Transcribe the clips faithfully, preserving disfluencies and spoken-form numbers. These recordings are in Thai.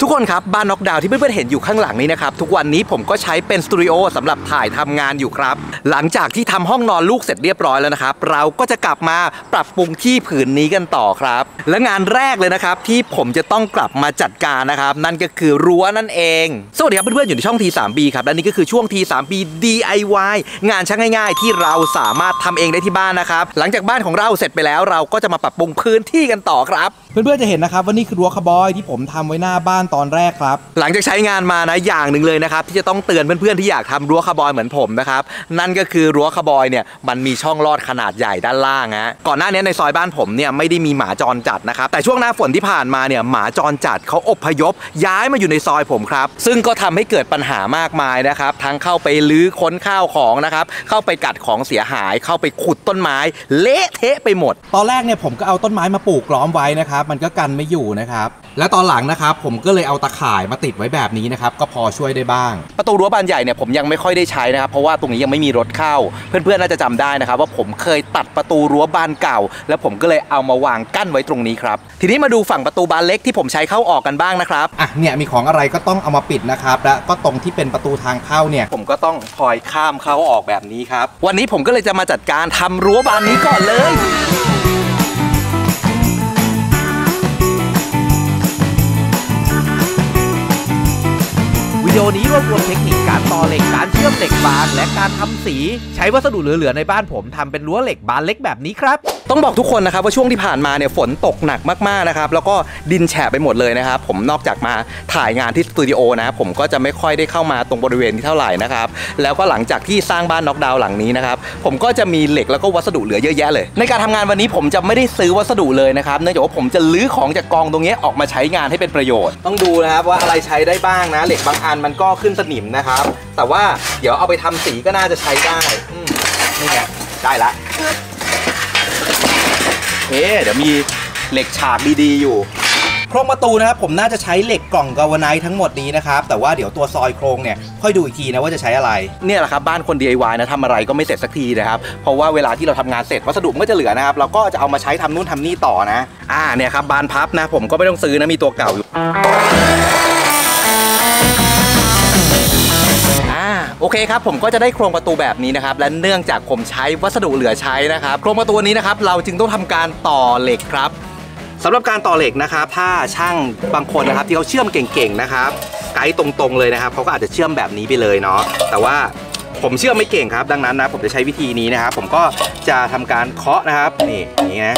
ทุกคนครับบ้านน็อกดาวน์ที่เพื่อนๆเห็นอยู่ข้างหลังนี้นะครับทุกวันนี้ผมก็ใช้เป็นสตูดิโอสำหรับถ่ายทำงานอยู่ครับหลังจากที่ทำห้องนอนลูกเสร็จเรียบร้อยแล้วนะครับเราก็จะกลับมาปรับปรุงที่ผืนนี้กันต่อครับและงานแรกเลยนะครับที่ผมจะต้องกลับมาจัดการนะครับนั่นก็คือรั้วนั่นเองสวัสดีครับเพื่อนๆอยู่ในช่อง ที ทรี บี ครับและนี่ก็คือช่วง ที ทรี บี ดี ไอ วาย งานช่างง่ายๆที่เราสามารถทำเองได้ที่บ้านนะครับหลังจากบ้านของเราเสร็จไปแล้วเราก็จะมาปรับปรุงพื้นที่กันต่อครับเพื่อนๆจะเห็นนะครับว่านี่คือรั้วคาวบอยที่ผมทำไว้หน้าบ้านตอนแรกครับหลังจากใช้งานมานะอย่างหนึ่งเลยนะครับที่จะต้องเตือนเพื่อนๆที่อยากทำรั้วคาวบอยเหมือนผมนะครับนั่นก็คือรั้วคาวบอยเนี่ยมันมีช่องลอดขนาดใหญ่ด้านล่างฮะก่อนหน้านี้ในซอยบ้านผมเนี่ยไม่ได้มีหมาจรจัดนะครับแต่ช่วงหน้าฝนที่ผ่านมาเนี่ยหมาจรจัดเขาอพยพย้ายมาอยู่ในซอยผมครับซึ่งก็ทำให้เกิดปัญหามากมายนะครับทั้งเข้าไปลื้อค้นข้าวของนะครับเข้าไปกัดของเสียหายเข้าไปขุดต้นไม้เละเทะไปหมดตอนแรกเนี่ยผมก็เอาต้นไม้มาปลูกล้อมไว้นะครับมันก็กันไม่อยู่นะครับและตอนหลังนะครับผมก็เลยเอาตะข่ายมาติดไว้แบบนี้นะครับก็พอช่วยได้บ้างประตูรั้วบานใหญ่เนี่ยผมยังไม่ค่อยได้ใช้นะครับเพราะว่าตรงนี้ยังไม่มีรถเข้าเพื่อนๆน่าจะจำได้นะครับว่าผมเคยตัดประตูรั้วบานเก่าแล้วผมก็เลยเอามาวางกั้นไว้ตรงนี้ครับทีนี้มาดูฝั่งประตูบานเล็กที่ผมใช้เข้าออกกันบ้างนะครับอ่ะเนี่ยมีของอะไรก็ต้องเอามาปิดนะครับและก็ตรงที่เป็นประตูทางเข้าเนี่ยผมก็ต้องคอยข้ามเข้าออกแบบนี้ครับวันนี้ผมก็เลยจะมาจัดการทำรั้วบานนี้ก่อนเลยวิดีโอนี้รวบรวมเทคนิคการต่อเหล็กการเชื่อมเหล็กบางและการทำสีใช้วัสดุเหลือๆในบ้านผมทำเป็นรั้วเหล็กบานเล็กแบบนี้ครับต้องบอกทุกคนนะครับว่าช่วงที่ผ่านมาเนี่ยฝนตกหนักมากๆนะครับแล้วก็ดินแฉะไปหมดเลยนะครับผมนอกจากมาถ่ายงานที่สตูดิโอนะผมก็จะไม่ค่อยได้เข้ามาตรงบริเวณที่เท่าไหร่นะครับแล้วก็หลังจากที่สร้างบ้านน็อกดาวน์หลังนี้นะครับผมก็จะมีเหล็กแล้วก็วัสดุเหลือเยอะแยะเลยในการทำงานวันนี้ผมจะไม่ได้ซื้อวัสดุเลยนะครับเนื่องจากว่าผมจะลื้อของจากกองตรงนี้ออกมาใช้งานให้เป็นประโยชน์ต้องดูนะครับว่าอะไรใช้ได้บ้างนะเหล็กบางอันมันก็ขึ้นสนิมนะครับแต่ว่าเดี๋ยวเอาไปทำสีก็น่าจะใช้ได้นี่ไงได้ละเอ๊ะเดี๋ยวมีเหล็กฉากดีๆอยู่โครงประตูนะครับผมน่าจะใช้เหล็กกล่องกาวไนท์ทั้งหมดนี้นะครับแต่ว่าเดี๋ยวตัวซอยโครงเนี่ยค่อยดูอีกทีนะว่าจะใช้อะไรเนี่ยแหละครับบ้านคน ดี ไอ วาย นะทำอะไรก็ไม่เสร็จสักทีนะครับเพราะว่าเวลาที่เราทำงานเสร็จวัสดุมันก็จะเหลือนะครับเราก็จะเอามาใช้ทำนู่นทำนี่ต่อนะอ่าเนี่ยครับบานพับนะผมก็ไม่ต้องซื้อนะมีตัวเก่าอยู่โอเคครับผมก็จะได้โครงประตูแบบนี้นะครับและเนื่องจากผมใช้วัสดุเหลือใช้นะครับโครงประตูนี้นะครับเราจึงต้องทำการต่อเหล็กครับสำหรับการต่อเหล็กนะครับถ้าช่างบางคนนะครับที่เขาเชื่อมเก่งๆนะครับไกด์ตรงๆเลยนะครับเขาก็อาจจะเชื่อมแบบนี้ไปเลยเนาะแต่ว่าผมเชื่อมไม่เก่งครับดังนั้นนะผมจะใช้วิธีนี้นะครับผมก็จะทำการเคาะนะครับนี่อย่างนี้นะ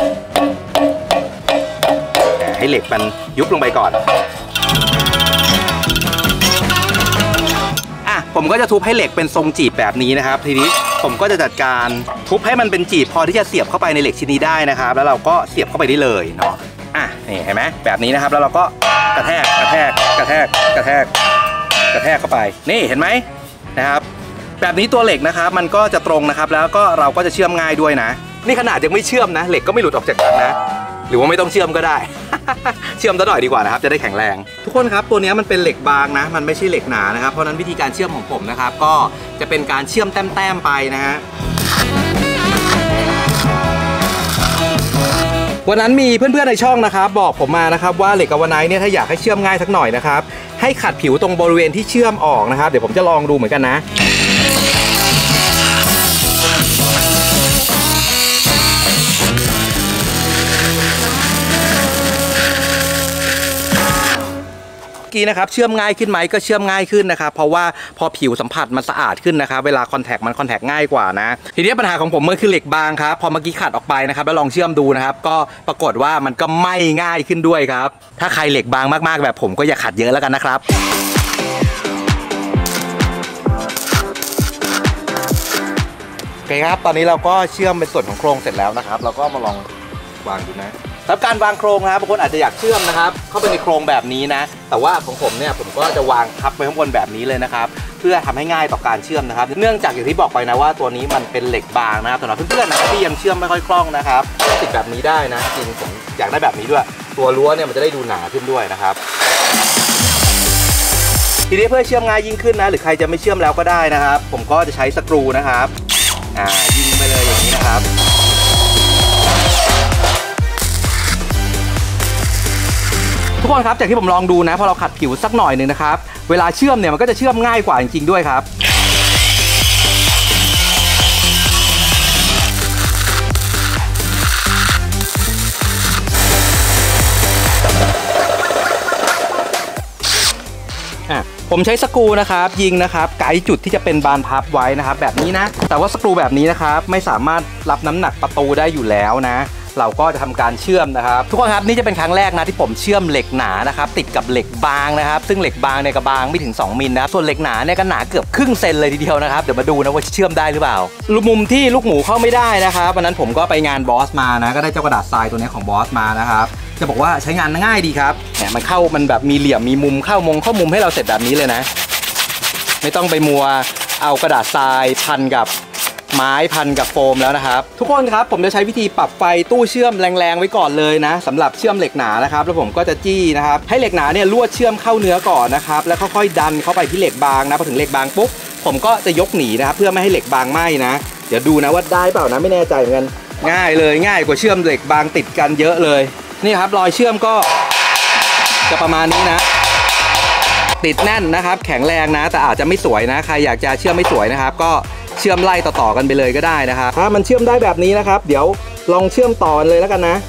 ให้เหล็กมันยุบลงไปก่อนผมก็จะทุบให้เหล็กเป็นทรงจีบแบบนี้นะครับทีนี้ผมก็จะจัดการทุบให้มันเป็นจีบพอที่จะเสียบเข้าไปในเหล็กชิ้นนี้ได้นะครับแล้วเราก็เสียบเข้าไปได้เลยเนาะอ่ะนี่เห็นไหมแบบนี้นะครับแล้วเราก็กระแทกกระแทกกระแทกกระแทกกระแทกเข้าไปนี่เห็นไหมนะครับแบบนี้ตัวเหล็กนะครับมันก็จะตรงนะครับแล้วก็เราก็จะเชื่อมง่ายด้วยนะนี่ขนาดยังไม่เชื่อมนะเหล็กก็ไม่หลุดออกจากกันนะหรือว่าไม่ต้องเชื่อมก็ได้เชื่อมซะหน่อยดีกว่านะครับจะได้แข็งแรงทุกคนครับตัวนี้มันเป็นเหล็กบางนะมันไม่ใช่เหล็กหนานะครับเพราะนั้นวิธีการเชื่อมของผมนะครับก็จะเป็นการเชื่อมแต้มๆไปนะฮะวันนั้นมีเพื่อนๆในช่องนะครับบอกผมมานะครับว่าเหล็กกาวไนท์เนี่ยถ้าอยากให้เชื่อมง่ายสักหน่อยนะครับให้ขัดผิวตรงบริเวณที่เชื่อมออกนะครับเดี๋ยวผมจะลองดูเหมือนกันนะกี้นะครับเชื่อมง่ายขึ้นไหมก็เชื่อมง่ายขึ้นนะครับเพราะว่าพอผิวสัมผัสมันสะอาดขึ้นนะครับเวลาคอนแทคมันคอนแทคง่ายกว่านะทีนี้ปัญหาของผมมันคือเหล็กบางครับพอเมื่อกี้ขัดออกไปนะครับแล้วลองเชื่อมดูนะครับก็ปรากฏว่ามันก็ไม่ง่ายขึ้นด้วยครับถ้าใครเหล็กบางมากๆแบบผมก็อย่าขัดเยอะแล้วกันนะครับโอเคครับตอนนี้เราก็เชื่อมเป็นส่วนของโครงเสร็จแล้วนะครับเราก็มาลองวางดูนะสำหรับการวางโครงนะครับบางคนอาจจะอยากเชื่อมนะครับเข้าไปในโครงแบบนี้นะแต่ว่าของผมเนี่ยผมก็จะวางทับไปข้างบนแบบนี้เลยนะครับเพื่อทำให้ง่ายต่อการเชื่อมนะครับเนื่องจากอย่างที่บอกไปนะว่าตัวนี้มันเป็นเหล็กบางนะครับสำหรับเพื่อนๆนะครับที่ยังเชื่อมไม่ค่อยคล่องนะครับติดแบบนี้ได้นะจริงผมอยากได้แบบนี้ด้วยตัวรั้วเนี่ยมันจะได้ดูหนาขึ้นด้วยนะครับทีนี้เพื่อเชื่อมง่ายยิ่งขึ้นนะหรือใครจะไม่เชื่อมแล้วก็ได้นะครับผมก็จะใช้สกรูนะครับอ่ายิงไปเลยอย่างนี้นะครับ ทุกคนครับจากที่ผมลองดูนะพอเราขัดผิวสักหน่อยหนึ่งนะครับเวลาเชื่อมเนี่ยมันก็จะเชื่อมง่ายกว่าจริงๆด้วยครับผมใช้สกรูนะครับยิงนะครับไกด์จุดที่จะเป็นบานพับไว้นะครับแบบนี้นะแต่ว่าสกรูแบบนี้นะครับไม่สามารถรับน้ำหนักประตูได้อยู่แล้วนะเราก็จะทำการเชื่อมนะครับทุกคนครับนี่จะเป็นครั้งแรกนะที่ผมเชื่อมเหล็กหนานะครับติดกับเหล็กบางนะครับซึ่งเหล็กบางเนี่ยก็บางไม่ถึงสองมิลนะส่วนเหล็กหนาเนี่ยก็หนาเกือบครึ่งเซนเลยทีเดียวนะครับเดี๋ยวมาดูนะว่าเชื่อมได้หรือเปล่ามุมที่ลูกหมูเข้าไม่ได้นะครับวันนั้นผมก็ไปงานบอสมานะก็ได้เจ้ากระดาษทรายตัวนี้ของบอสมานะครับจะบอกว่าใช้งานง่ายดีครับเนี่ยมันเข้ามันแบบมีเหลี่ยมมีมุมเข้ามงเข้ามุมให้เราเสร็จแบบนี้เลยนะไม่ต้องไปมัวเอากระดาษทรายพันกับไม้พันกับโฟมแล้วนะครับทุกคนครับผมจะใช้วิธีปรับไฟตู้เชื่อมแรงๆไว้ก่อนเลยนะสำหรับเชื่อมเหล็กหนานะครับแล้วผมก็จะจี้นะครับให้เหล็กหนาเนี่ยลวดเชื่อมเข้าเนื้อก่อนนะครับแล้วค่อยๆดันเข้าไปที่เหล็กบางนะพอถึงเหล็กบางปุ๊บผมก็จะยกหนีนะครับเพื่อไม่ให้เหล็กบางไหม้นะเดี๋ยวดูนะว่าได้เปล่านะไม่แน่ใจเหมือนกันง่ายเลยง่ายกว่าเชื่อมเหล็กบางติดกันเยอะเลยนี่ครับรอยเชื่อมก็จะประมาณนี้นะติดแน่นนะครับแข็งแรงนะแต่อาจจะไม่สวยนะใครอยากจะเชื่อมไม่สวยนะครับก็เชื่อมไล่ต่อๆกันไปเลยก็ได้นะครับถ้ามันเชื่อมได้แบบนี้นะครับเดี๋ยวลองเชื่อมต่อเลยแล้วกันนะเ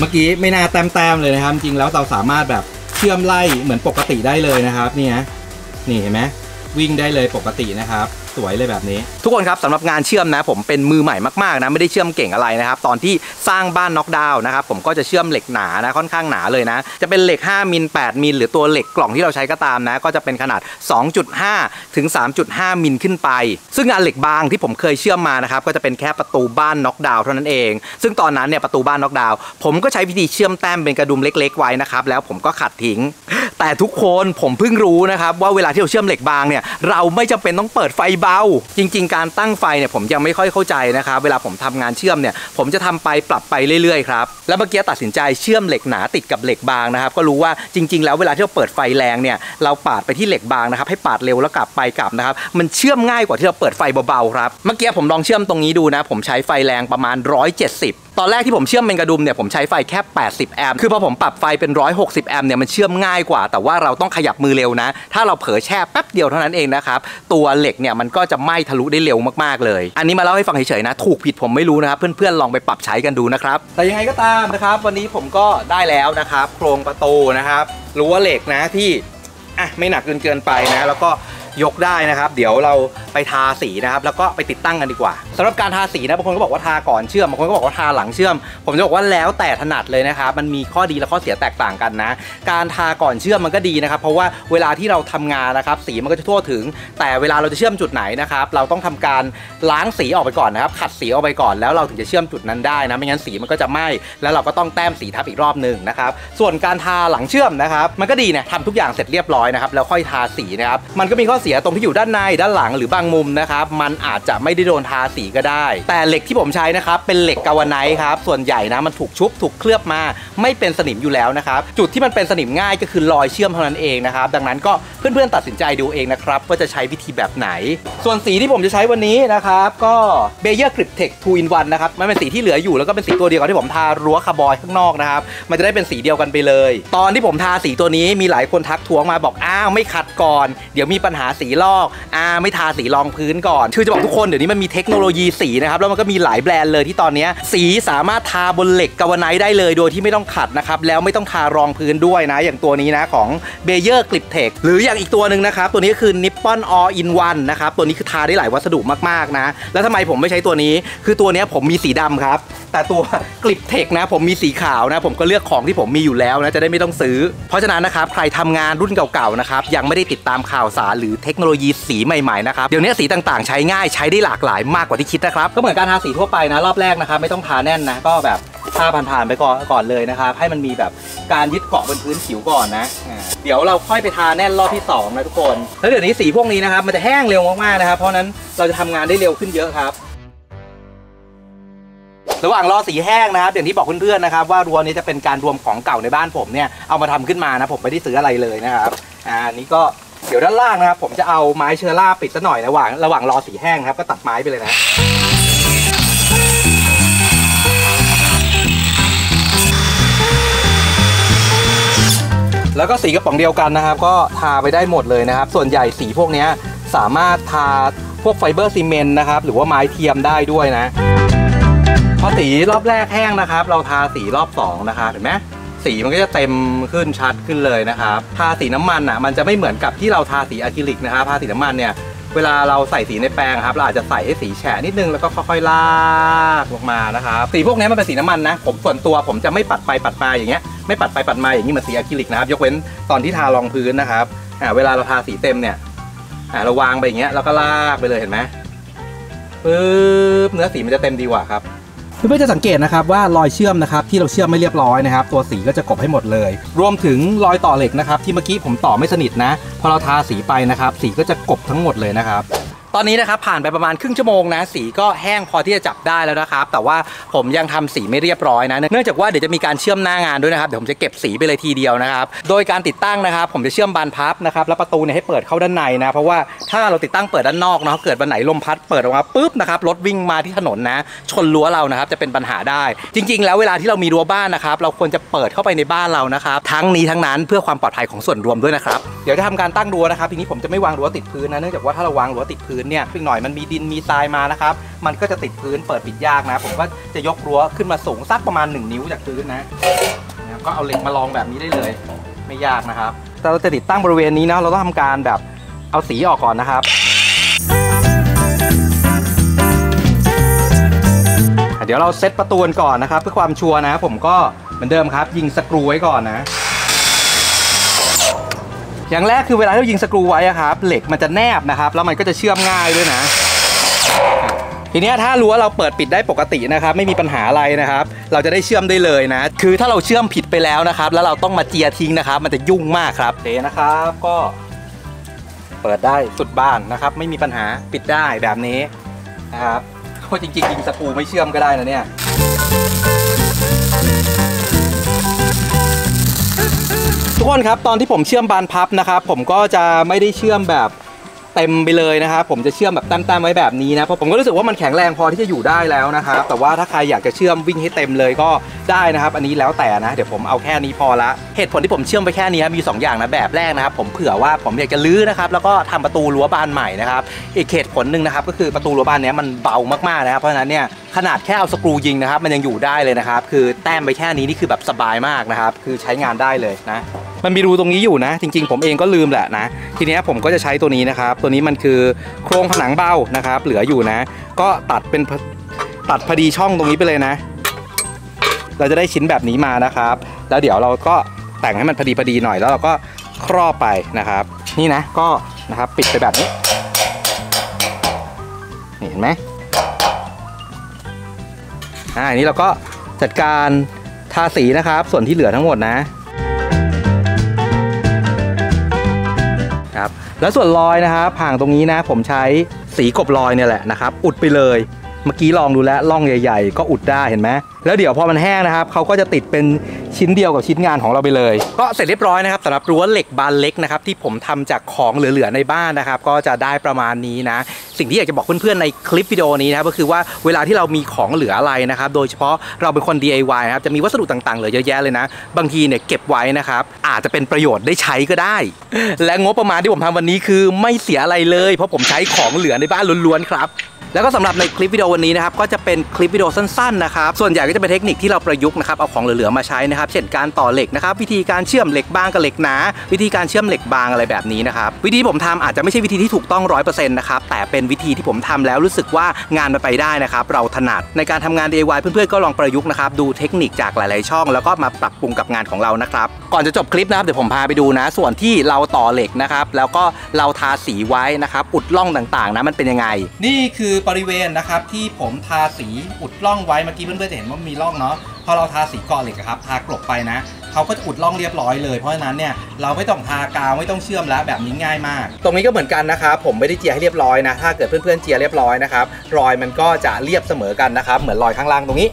มื่อกี้ไม่น่าแต้มๆเลยนะครับจริงแล้วเราสามารถแบบเชื่อมไล่เหมือนปกติได้เลยนะครับนี่นะนี่เห็นไหมวิ่งได้เลยปกตินะครับสวยเลยแบบนี้ทุกคนครับสำหรับงานเชื่อมนะผมเป็นมือใหม่มากๆนะไม่ได้เชื่อมเก่งอะไรนะครับตอนที่สร้างบ้านน็อกดาวน์นะครับผมก็จะเชื่อมเหล็กหนานะค่อนข้างหนาเลยนะจะเป็นเหล็กห้ามิลแปดมิลหรือตัวเหล็กกล่องที่เราใช้ก็ตามนะก็จะเป็นขนาด สองจุดห้า ถึง สามจุดห้า มิลขึ้นไปซึ่งงานเหล็กบางที่ผมเคยเชื่อมมานะครับก็จะเป็นแค่ประตูบ้านน็อกดาวน์เท่านั้นเองซึ่งตอนนั้นเนี่ยประตูบ้านน็อกดาวน์ผมก็ใช้วิธีเชื่อมแต้มเป็นกระดุมเล็กๆไว้นะครับแล้วผมก็ขัดทิ้งแต่ทุกคนผมเพิ่งรู้นะครับว่าเวลาที่เราเชื่อมเหล็กบางเนี่ยเราไม่จำเป็นต้องเปิดไฟเบาจริงๆการตั้งไฟเนี่ยผมยังไม่ค่อยเข้าใจนะครับเวลาผมทำงานเชื่อมเนี่ยผมจะทำไปปรับไปเรื่อยๆครับแล้วเมื่อกี้ตัดสินใจเชื่อมเหล็กหนาติดกับเหล็กบางนะครับก็รู้ว่าจริงๆแล้วเวลาที่เราเปิดไฟแรงเนี่ยเราปาดไปที่เหล็กบางนะครับให้ปาดเร็วแล้วกลับไปกลับนะครับมันเชื่อมง่ายกว่าที่เราเปิดไฟเบาๆครับเมื่อกี้ผมลองเชื่อมตรงนี้ดูนะผมใช้ไฟแรงประมาณหนึ่งร้อยเจ็ดสิบตอนแรกที่ผมเชื่อมเป็นกระดุมเนี่ยผมใช้ไฟแค่แปดสิบแอมป์คือพอผมปรับไฟเป็นหนึ่งร้อยหกสิบแอมป์เนี่ยมันเชื่อมง่ายกว่าแต่ว่าเราต้องขยับมือเร็วนะถ้าเราเผลอแช่แป๊บเดียวเท่านั้นเองนะครับตัวเหล็กเนี่ยมันก็จะไหม้ทะลุได้เร็วมากๆเลยอันนี้มาเล่าให้ฟังเฉยๆนะถูกผิดผมไม่รู้นะครับเพื่อนๆลองไปปรับใช้กันดูนะครับแต่ยังไงก็ตามนะครับวันนี้ผมก็ได้แล้วนะครับโครงประตูนะครับรั้วเหล็กนะที่อ่ะไม่หนักเกินเกินไปนะแล้วก็ยกได้นะครับเดี๋ยวเราไปทาสีนะครับแล้วก็ไปติดตั้งกันดีกว่าสำหรับการทาสีนะบางคนก็บอกว่าทาก่อนเชื่อมบางคนก็บอกว่าทาหลังเชื่อมผมจะบอกว่าแล้วแต่ถนัดเลยนะครับมันมีข้อดีและข้อเสียแตกต่างกันนะการทาก่อนเชื่อมมันก็ดีนะครับเพราะว่าเวลาที่เราทำงานนะครับสีมันก็จะทั่วถึงแต่เวลาเราจะเชื่อมจุดไหนนะครับเราต้องทำการล้างสีออกไปก่อนนะครับขัดสีออกไปก่อนแล้วเราถึงจะเชื่อมจุดนั้นได้นะไม่งั้นสีมันก็จะไหม้แล้วเราก็ต้องแต้มสีทับอีกรอบหนึ่งนะครับส่วนการทาหลังเชื่อมนะครับมันก็ดีนะทำทุกอย่างเสร็จเรียบร้อยนะครับแล้วค่อยทาสีนะครับมันก็มีข้อเสียตรงที่อยู่ด้านในด้านหลังหรือบางมุมนะครับมันอาจจะไม่ได้โดนทาสีก็ได้แต่เหล็กที่ผมใช้นะครับเป็นเหล็กกาวไนท์ครับส่วนใหญ่นะมันถูกชุบถูกเคลือบมาไม่เป็นสนิมอยู่แล้วนะครับจุดที่มันเป็นสนิมง่ายก็คือรอยเชื่อมเท่านั้นเองนะครับดังนั้นก็เพื่อนๆตัดสินใจดูเองนะครับว่าจะใช้วิธีแบบไหนส่วนสีที่ผมจะใช้วันนี้นะครับก็เบเยอร์กริปเทคทูอินวันนะครับมันเป็นสีที่เหลืออยู่แล้วก็เป็นสีตัวเดียวกับที่ผมทารั้วคาร์บอยข้างนอกนะครับมันจะได้เป็นสีเดียวกันไปเลยตอนที่ผมทาสีตัวนี้มีหลายคนทักท้วงมาบอกอ้าวไม่ขัดก่อนเดี๋ยวมีปัญหาสีลอกอ่าไม่ทาสีรองพื้นก่อนคือจะบอกทุกคนเดี๋ยวนี้มันมีเทคโนโลยีสีนะครับแล้วมันก็มีหลายแบรนด์เลยที่ตอนนี้สีสามารถทาบนเหล็กกาวไนท์ได้เลยโดยที่ไม่ต้องขัดนะครับแล้วไม่ต้องทารองพื้นด้วยนะอย่างตัวนี้นะของ Bayer Grip Tech หรืออย่างอีกตัวหนึ่งนะครับตัวนี้ก็คือ Nippon All In One นะครับตัวนี้คือทาได้หลายวัสดุมากๆนะแล้วทำไมผมไม่ใช้ตัวนี้คือตัวนี้ผมมีสีดำครับแต่ตัว Grip Tech นะผมมีสีขาวนะผมก็เลือกของที่ผมมีอยู่แล้วนะจะได้ไม่ต้องซื้อเพราะฉะนั้นนะครับใครทำงานรุ่นเก่าๆนะครับยังไม่ได้ติดตามข่าวสารหรือเทคโนโลยีสีใหม่ๆนะครับเดี๋ยวนี้สีต่างๆใช้ง่ายใช้ได้หลากหลายมากกว่าที่คิดนะครับก็เหมือนการทาสีทั่วไปนะรอบแรกนะครับไม่ต้องทาแน่นนะก็แบบทาผ่านๆไปก่อนก่อนเลยนะครับให้มันมีแบบการยึดเกาะบนพื้นผิวก่อนนะเดี๋ยวเราค่อยไปทาแน่นรอบที่สองนะทุกคนแล้วเดี๋ยวนี้สีพวกนี้นะครับมันจะแห้งเร็วมากๆนะครับเพราะนั้นเราจะทำงานได้เร็วขึ้นเยอะครับระหว่างรอสีแห้งนะครับอย่างที่บอกเพื่อนๆนะครับว่ารั้วนี้จะเป็นการรวมของเก่าในบ้านผมเนี่ยเอามาทำขึ้นมานะผมไม่ได้ซื้ออะไรเลยนะครับอ่านี้ก็เดี๋ยวด้านล่างนะครับผมจะเอาไม้เชอร่าปิดซะหน่อยระหว่างระหว่างรอสีแห้งครับก็ตัดไม้ไปเลยนะ แล้วก็สีกระป๋องเดียวกันนะครับก็ทาไปได้หมดเลยนะครับส่วนใหญ่สีพวกนี้สามารถทาพวกไฟเบอร์ซีเมนต์นะครับหรือว่าไม้เทียมได้ด้วยนะพอสีรอบแรกแห้งนะครับเราทาสีรอบสองนะครับเห็นไหมสีมันก็จะเต็มขึ้นชัดขึ้นเลยนะครับทาสีน้ำมันอ่ะมันจะไม่เหมือนกับที่เราทาสีอะคริลิกนะครับทาสีน้ำมันเนี่ยเวลาเราใส่สีในแปรงครับเราอาจจะใส่ให้สีแฉะนิดนึงแล้วก็ค่อยๆลากลงมานะครับสีพวกนี้มันเป็นสีน้ำมันนะผมส่วนตัวผมจะไม่ปัดไปปัดมาอย่างเงี้ยไม่ปัดไปปัดมาอย่างนี้เหมือนสีอะคริลิกนะครับยกเว้นตอนที่ทารองพื้นนะครับอ่าเวลาเราทาสีเต็มเนี่ยอ่าเราวางไปอย่างเงี้ยแล้วก็ลากไปเลยเห็นไหมปึ๊บเนื้อสีมันจะเต็มดีกว่าครับเพื่อนๆจะสังเกตนะครับว่ารอยเชื่อมนะครับที่เราเชื่อมไม่เรียบร้อยนะครับตัวสีก็จะกบให้หมดเลยรวมถึงรอยต่อเหล็กนะครับที่เมื่อกี้ผมต่อไม่สนิทนะพอเราทาสีไปนะครับสีก็จะกบทั้งหมดเลยนะครับตอนนี้นะครับผ่านไปประมาณครึ่งชั่วโมงนะสีก็แห้งพอที่จะจับได้แล้วนะครับแต่ว่าผมยังทำสีไม่เรียบร้อยนะเนื่องจากว่าเดี๋ยวจะมีการเชื่อมหน้างานด้วยนะครับเดี๋ยวผมจะเก็บสีไปเลยทีเดียวนะครับโดยการติดตั้งนะครับผมจะเชื่อมบานพับนะครับแล้วประตูเนี่ยให้เปิดเข้าด้านในนะเพราะว่าถ้าเราติดตั้งเปิดด้านนอกเนาะเกิดวันไหนลมพัดเปิดออกมาปุ๊บนะครับรถวิ่งมาที่ถนนนะชนรั้วเรานะครับจะเป็นปัญหาได้จริงๆแล้วเวลาที่เรามีรั้วบ้านนะครับเราควรจะเปิดเข้าไปในบ้านเรานะครับทั้งนี้ทั้งนั้นเพื่อความปลอดภัยของส่วนรวมด้วยนะครับเดี๋ยวจะทำการตั้งรั้วนะครับทีนี้ผมจะไม่วางรั้วติดพื้นนะเนื่องจากว่าถ้าเราวางรั้วติดพื้นเนี่ยอีกหน่อยมันมีดินมีทรายมานะครับมันก็จะติดพื้นเปิดปิดยากนะผมก็จะยกรั้วขึ้นมาสูงสักประมาณหนึ่งนิ้วจากพื้นนะก็เอาเหล็กมารองแบบนี้ได้เลยไม่ยากนะครับแต่เราจะติดตั้งบริเวณนี้นะเราต้องทำการแบบเอาสีออกก่อนนะครับเดี๋ยวเราเซตประตูก่อนนะครับเพื่อความชัวร์นะผมก็เหมือนเดิมครับยิงสกรูไว้ก่อนนะอย่างแรกคือเวลาที่เรายิงสกรูไว้ครับเหล็กมันจะแนบนะครับแล้วมันก็จะเชื่อมง่ายด้วยนะทีนี้ถ้ารั้วเราเปิดปิดได้ปกตินะครับไม่มีปัญหาอะไรนะครับเราจะได้เชื่อมได้เลยนะคือถ้าเราเชื่อมผิดไปแล้วนะครับแล้วเราต้องมาเจียทิ้งนะครับมันจะยุ่งมากครับเดี๋ยวนะครับก็เปิดได้สุดบ้านนะครับไม่มีปัญหาปิดได้แบบนี้นะครับเพราะจริงๆยิงสกรูไม่เชื่อมก็ได้นะเนี่ยทุกคนครับตอนที่ผมเชื่อมบานพับนะครับผมก็จะไม่ได้เชื่อมแบบเต็มไปเลยนะครับผมจะเชื่อมแบบตั้มๆไว้แบบนี้นะเพราะผมก็รู้สึกว่ามันแข็งแรงพอที่จะอยู่ได้แล้วนะครับแต่ว่าถ้าใครอยากจะเชื่อมวิ่งให้เต็มเลยก็ได้นะครับอันนี้แล้วแต่นะเดี๋ยวผมเอาแค่นี้พอละเหตุผลที่ผมเชื่อมไปแค่นี้มีสองอย่างนะแบบแรกนะครับผมเผื่อว่าผมอยากจะลื้อนะครับแล้วก็ทำประตูรั้วบานใหม่นะครับอีกเหตุผลหนึ่งนะครับก็คือประตูรั้วบานนี้มันเบามากๆนะครับเพราะฉะนั้นเนี่ยขนาดแค่เอาสกรูยิงนะครับมันยังอยู่ได้เลยนะครับคือแต้มไปแค่นี้นี่คือแบบสบายมากนะครับคือใช้งานได้เลยนะมันมีรูตรงนี้อยู่นะจริงๆผมเองก็ลืมแหละนะทีนี้ผมก็จะใช้ตัวนี้นะครับตัวนี้มันคือโครงผนังเบ้านะครับเหลืออยู่นะก็ตัดเป็นตัดพอดีช่องตรงนี้ไปเลยนะเราจะได้ชิ้นแบบนี้มานะครับแล้วเดี๋ยวเราก็แต่งให้มันพอดีพอดีหน่อยแล้วเราก็ครอบไปนะครับนี่นะก็นะครับปิดไปแบบนี้นี่เห็นไหมอ่าอันนี้เราก็จัดการทาสีนะครับส่วนที่เหลือทั้งหมดนะครับแล้วส่วนรอยนะครับผ่างตรงนี้นะผมใช้สีกบรอยเนี่ยแหละนะครับอุดไปเลยเมื่อกี้ลองดูแล้วร่องใหญ่ๆก็อุดได้เห็นไหมแล้วเดี๋ยวพอมันแห้งนะครับเขาก็จะติดเป็นชิ้นเดียวกับชิ้นงานของเราไปเลยก็เสร็จเรียบร้อยนะครับสำหรับรั้วเหล็กบานเล็กนะครับที่ผมทำจากของเหลือๆในบ้านนะครับก็จะได้ประมาณนี้นะสิ่งที่อยากจะบอกเพื่อนๆในคลิปวิดีโอนี้นะครับก็คือว่าเวลาที่เรามีของเหลืออะไรนะครับโดยเฉพาะเราเป็นคน ดี ไอ วาย นะครับจะมีวัสดุต่างๆเหลือเยอะแยะเลยนะบางทีเนี่ยเก็บไว้นะครับอาจจะเป็นประโยชน์ได้ใช้ก็ได้และงบประมาณที่ผมทำวันนี้คือไม่เสียอะไรเลยเพราะผมใช้ของเหลือในบ้านล้วนๆครับแล้วก็สำหรับในคลิปวิดีโอวันนี้นะครับก็จะเป็นคลิปวิดีโอสั้นๆนะครับส่วนใหญ่ก็จะเป็นเทคนิคที่เราประยุกต์นะครับเอาของเหลือๆมาใช้นะครับเช่นการต่อเหล็กนะครับวิธีการเชื่อมเหล็กบางกับเหล็กหนาวิธีการเชื่อมเหล็กบางอะไรแบบนี้นะครับวิธีผมทำอาจจะไม่ใช่วิธีที่ถูกต้อง ร้อยเปอร์เซ็นต์ นะครับแต่เป็นวิธีที่ผมทำแล้วรู้สึกว่างานมันไปได้นะครับเราถนัดในการทำงาน ดี ไอ วาย เพื่อนๆก็ลองประยุกต์นะครับดูเทคนิคจากหลายๆช่องแล้วก็มาปรับปรุงกับงานของเรานะครับก่อนจะจบคลิปนะครับเดี๋ยวผมพาไปดูนะส่วนที่เราต่อเหล็กนะครับแล้วก็เราทาสีไว้นะครับอุดร่องต่างๆนะมันเป็นยังไงนี่คือบริเวณนะครับที่ผมทาสีอุดร่องไว้เมื่อกี้เพื่อนๆจะเห็นว่ามีร่องเนาะพอเราทาสีก่อเหล็กครับทากลบไปนะเขาก็จะอุดร่องเรียบร้อยเลยเพราะฉะนั้นเนี่ยเราไม่ต้องทากาวไม่ต้องเชื่อมแล้วแบบนี้ง่ายมากตรงนี้ก็เหมือนกันนะครับผมไม่ได้เจียให้เรียบร้อยนะถ้าเกิดเพื่อนๆเจียเรียบร้อยนะครับรอยมันก็จะเรียบเสมอกันนะครับเหมือนรอยข้างล่างตรงนี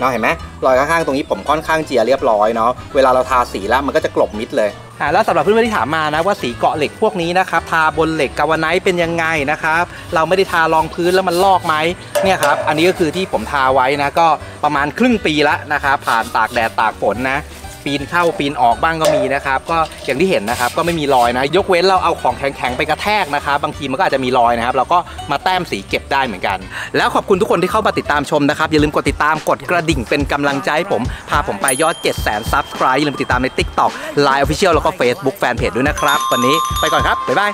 ้เนาะเห็นไหมรอยข้างๆตรงนี้ผมค่อนข้างเจียเรียบร้อยเนาะเวลาเราทาสีแล้วมันก็จะกลบมิดเลยแล้วสำหรับเพื่อนๆที่ถามมานะว่าสีเกาะเหล็กพวกนี้นะครับทาบนเหล็กกาวไนท์เป็นยังไงนะครับเราไม่ได้ทารองพื้นแล้วมันลอกไหมเนี่ยครับอันนี้ก็คือที่ผมทาไว้นะก็ประมาณครึ่งปีละนะครับผ่านตากแดดตากฝนนะ ปีนเข้าปีนออกบ้างก็มีนะครับก็อย่างที่เห็นนะครับก็ไม่มีรอยนะยกเว้นเราเอาของแข็งๆไปกระแทกนะครับบางทีมันก็อาจจะมีรอยนะครับเราก็มาแต้มสีเก็บได้เหมือนกันแล้วขอบคุณทุกคนที่เข้ามาติดตามชมนะครับอย่าลืมกดติดตามกดกระดิ่งเป็นกำลังใจให้ผมพาผมไปยอด เจ็ดแสน ซับสไครบ์ อย่าลืมติดตามใน ติ๊กต็อก ไลน์ ออฟฟิเชียล แล้วก็ เฟซบุ๊ก แฟนเพจ ด้วยนะครับวันนี้ไปก่อนครับบ๊ายบาย